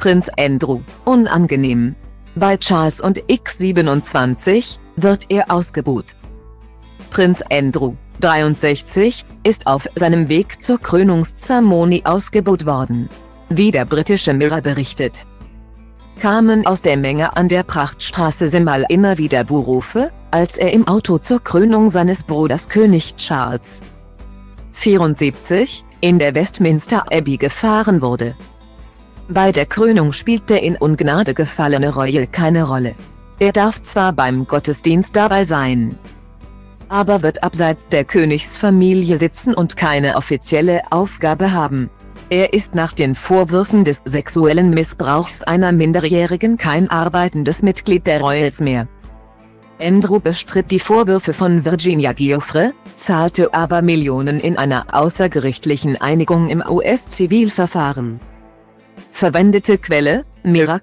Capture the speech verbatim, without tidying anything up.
Prinz Andrew, unangenehm. Bei Charles und X siebenundzwanzig, wird er ausgebuht. Prinz Andrew, dreiundsechzig, ist auf seinem Weg zur Krönungszeremonie ausgebuht worden. Wie der britische Mirror berichtet, kamen aus der Menge an der Prachtstraße Simal immer wieder Buhrufe, als er im Auto zur Krönung seines Bruders König Charles vierundsiebzig in der Westminster Abbey gefahren wurde. Bei der Krönung spielt der in Ungnade gefallene Royal keine Rolle. Er darf zwar beim Gottesdienst dabei sein, aber wird abseits der Königsfamilie sitzen und keine offizielle Aufgabe haben. Er ist nach den Vorwürfen des sexuellen Missbrauchs einer Minderjährigen kein arbeitendes Mitglied der Royals mehr. Andrew bestritt die Vorwürfe von Virginia Giuffre, zahlte aber Millionen in einer außergerichtlichen Einigung im U S-Zivilverfahren. Verwendete Quelle: Mirror.